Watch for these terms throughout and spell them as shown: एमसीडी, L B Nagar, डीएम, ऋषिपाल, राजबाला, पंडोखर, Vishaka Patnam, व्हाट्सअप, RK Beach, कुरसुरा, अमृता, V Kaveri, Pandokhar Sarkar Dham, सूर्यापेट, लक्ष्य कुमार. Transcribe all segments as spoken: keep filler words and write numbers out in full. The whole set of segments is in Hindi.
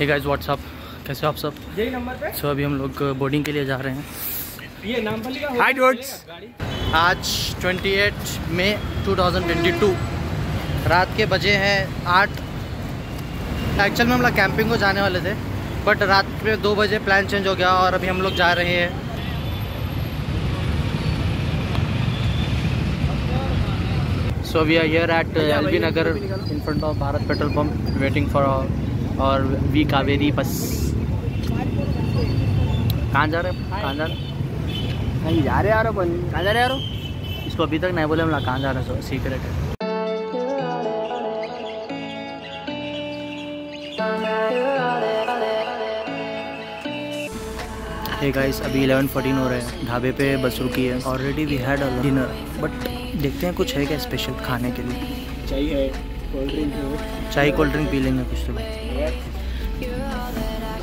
हे गाइस व्हाट्सअप, कैसे हो आप सब? यही नंबर पे। सो अभी हम लोग बोर्डिंग के लिए जा रहे हैं। ये नाम पर लिखा हाई डोट्स। आज अट्ठाईस मई दो हज़ार बाईस रात के बजे हैं आठ। एक्चुअल में हम लोग कैंपिंग को जाने वाले थे बट रात में दो बजे प्लान चेंज हो गया और अभी हम लोग जा रहे हैं। So we are here at uh, L B Nagar in front of Bharat Petrol Pump, waiting for our, our V Kaveri bus. कहाँ जा रहे हैं? कहाँ जा रहे हैं? नहीं जा रहे यार, अपन कहाँ जा रहे यार? इसको अभी तक नहीं बोले हम लोग कहाँ जा रहे हैं, सो सीक्रेट है। Hey guys, अभी ग्यारह बजकर चौदह मिनट हो रहे हैं, ढाबे पे बस रुकी है। Already we had a dinner but देखते हैं कुछ है क्या स्पेशल खाने के लिए। चाय है, कोल्ड ड्रिंक है, चाय कोल्ड ड्रिंक पी लेंगे कुछ तो।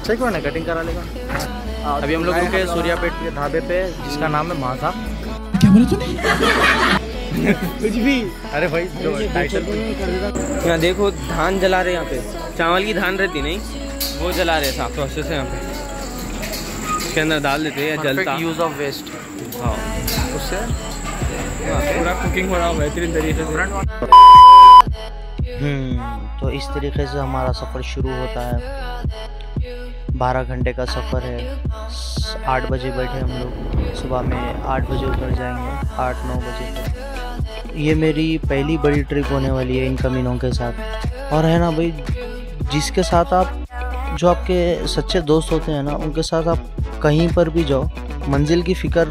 सही कौन है कटिंग करा लेगा? अभी हम लोग रुके सूर्यापेट के ढाबे पे जिसका नाम है मासा। क्या बोला तूने? कुछ भी। अरे भाई जो टाइटल यहाँ देखो, धान जला रहे यहाँ पे, चावल की धान रहती नहीं वो जला रहे साफ अच्छे से। यहाँ पे इसके अंदर डाल देते हैं जलता, यूज ऑफ वेस्ट। हाँ उससे पूरा कुकिंग हो रहा है बेहतरीन तरीके से। तो इस तरीके से हमारा सफ़र शुरू होता है। बारह घंटे का सफ़र है। आठ बजे बैठे हम लोग, सुबह में आठ बजे उतर जाएंगे, आठ नौ बजे तक। ये मेरी पहली बड़ी ट्रिप होने वाली है इन कमीनों के साथ। और है ना भाई, जिसके साथ आप, जो आपके सच्चे दोस्त होते हैं ना, उनके साथ आप कहीं पर भी जाओ, मंजिल की फ़िक्र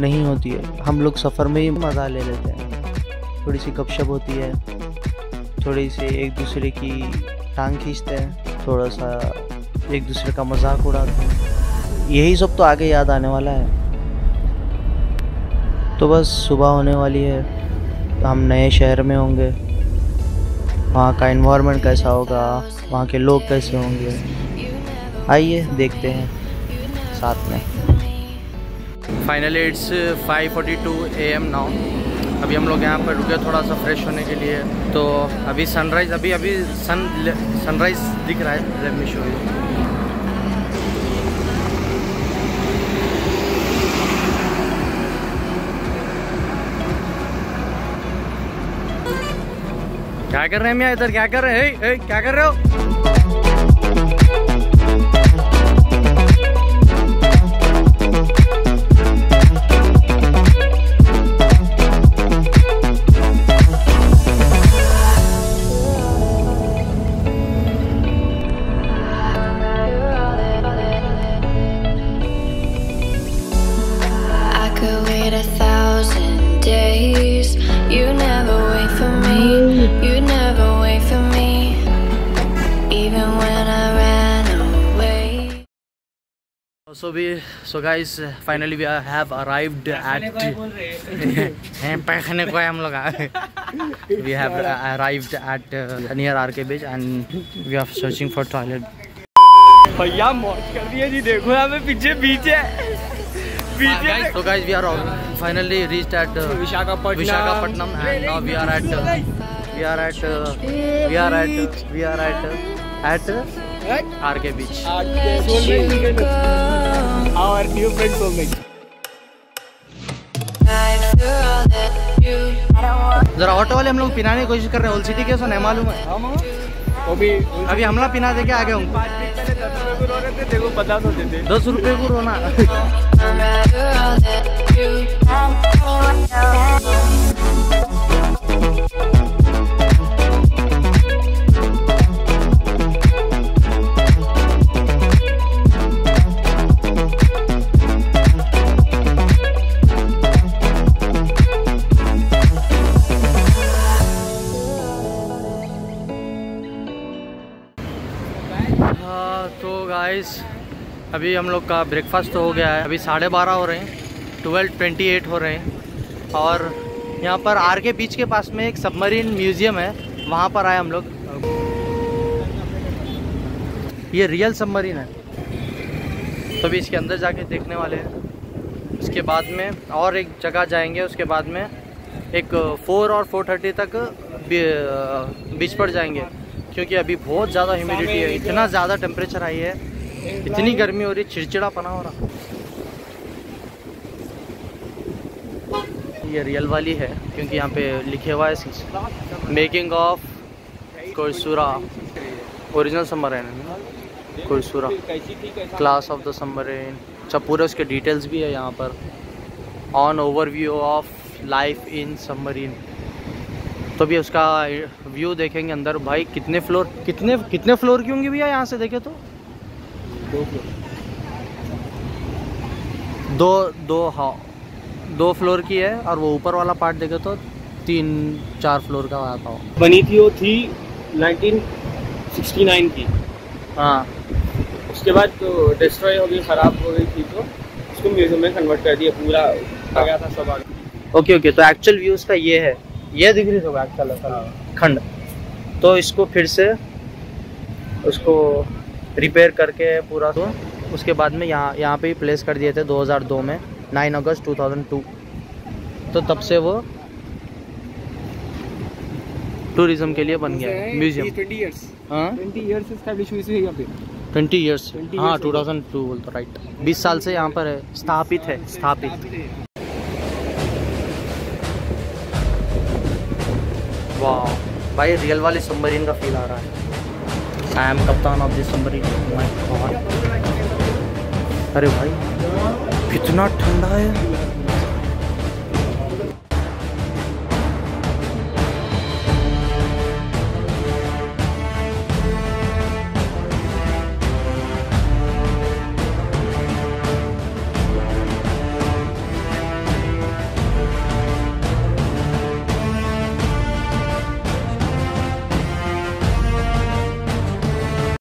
नहीं होती है। हम लोग सफ़र में ही मज़ा ले लेते हैं। थोड़ी सी गपशप होती है, थोड़ी सी एक दूसरे की टांग खींचते हैं, थोड़ा सा एक दूसरे का मजाक उड़ाते हैं। यही सब तो आगे याद आने वाला है। तो बस सुबह होने वाली है, हम नए शहर में होंगे। वहाँ का एनवायरनमेंट कैसा होगा, वहाँ के लोग कैसे होंगे, आइए देखते हैं साथ में। Finally it's five forty two A M now. अभी हम लोग यहाँ पर रुके थोड़ा सा फ्रेश होने के लिए। तो अभी सनराइज़, अभी अभी सन सनराइज़ दिख रहा है। Let me show you. क्या कर रहे हैं मियाँ इधर, क्या कर रहे हैं? हे, क्या कर रहे हो? So we, so guys, finally we have arrived at. We have arrived at uh, near R K Beach and we are searching for toilet. भैया मौज कर दिया जी, देखो यहाँ पे पीछे बीच है, बीच है। So guys, we are finally reached at uh, Vishaka Patnam and now we are at, uh, we are at, uh, we are at, we are at, uh, at. Uh, R K Beach. Our new friend soulmate. जरा ऑटो वाले हम लोग पिनाने की कोशिश कर रहे हैं। ओल्ड सिटी के सो नहीं मालूम है, वो भी अभी हमला पिना दे के आ गए होंगे। दस रुपए को रोना। अभी हम लोग का ब्रेकफास्ट हो गया है। अभी साढ़े बारह हो रहे हैं, ट्वेल्व ट्वेंटी एट हो रहे हैं। और यहाँ पर आर के बीच के पास में एक सबमरीन म्यूज़ियम है, वहाँ पर आए हम लोग। ये रियल सबमरीन है, तो अभी इसके अंदर जाके देखने वाले हैं। उसके बाद में और एक जगह जाएंगे, उसके बाद में एक फोर और फोर थर्टी तक बीच पर जाएंगे। क्योंकि अभी बहुत ज़्यादा ह्यूमिडिटी है, इतना ज़्यादा टेम्परेचर आई है, इतनी गर्मी हो रही, चिड़चिड़ापना हो रहा। ये रियल वाली है क्योंकि यहाँ पे लिखे हुआ है making of कुरसुरा original submarine, कुरसुरा class of the submarine. अच्छा पूरे उसके डिटेल्स भी है यहाँ पर, on overview of life in submarine. तो भी उसका व्यू देखेंगे अंदर। भाई कितने फ्लोर कितने कितने फ्लोर की होंगी भैया? यहाँ से देखे तो दो फ्लोर दो दो हाँ दो फ्लोर की है, और वो ऊपर वाला पार्ट देखे तो तीन चार फ्लोर का आता हो। बनी थी वो थी नाइनटीन सिक्सटी नाइन की। हाँ उसके बाद तो डिस्ट्रॉय हो गई, ख़राब हो गई थी, तो उसको म्यूजियम में कन्वर्ट कर दिया, पूरा आ गया था सब आगे। ओके ओके, तो एक्चुअल व्यू उसका ये है, ये दिख रही होगा एक्चुअल खंड। तो इसको फिर से उसको रिपेयर करके पूरा, तो उसके बाद में यहाँ यहाँ पे ही प्लेस कर दिए थे दो हज़ार दो में, नौ अगस्त दो हज़ार दो। तो तब से वो टूरिज्म के लिए बन गया है म्यूजियम। बीस इयर्स हाँ बीस इयर्स एस्टैब्लिश हुई थी यहाँ पे, बीस इयर्स हाँ दो हज़ार दो बोलते राइट, बीस साल से यहाँ पर है, स्थापित है स्थापित। वाह भाई रियल वाले सबमरीन का फील आ रहा है। आई एम कप्तान ऑफ दिस सबमरीन। अरे भाई कितना ठंडा है।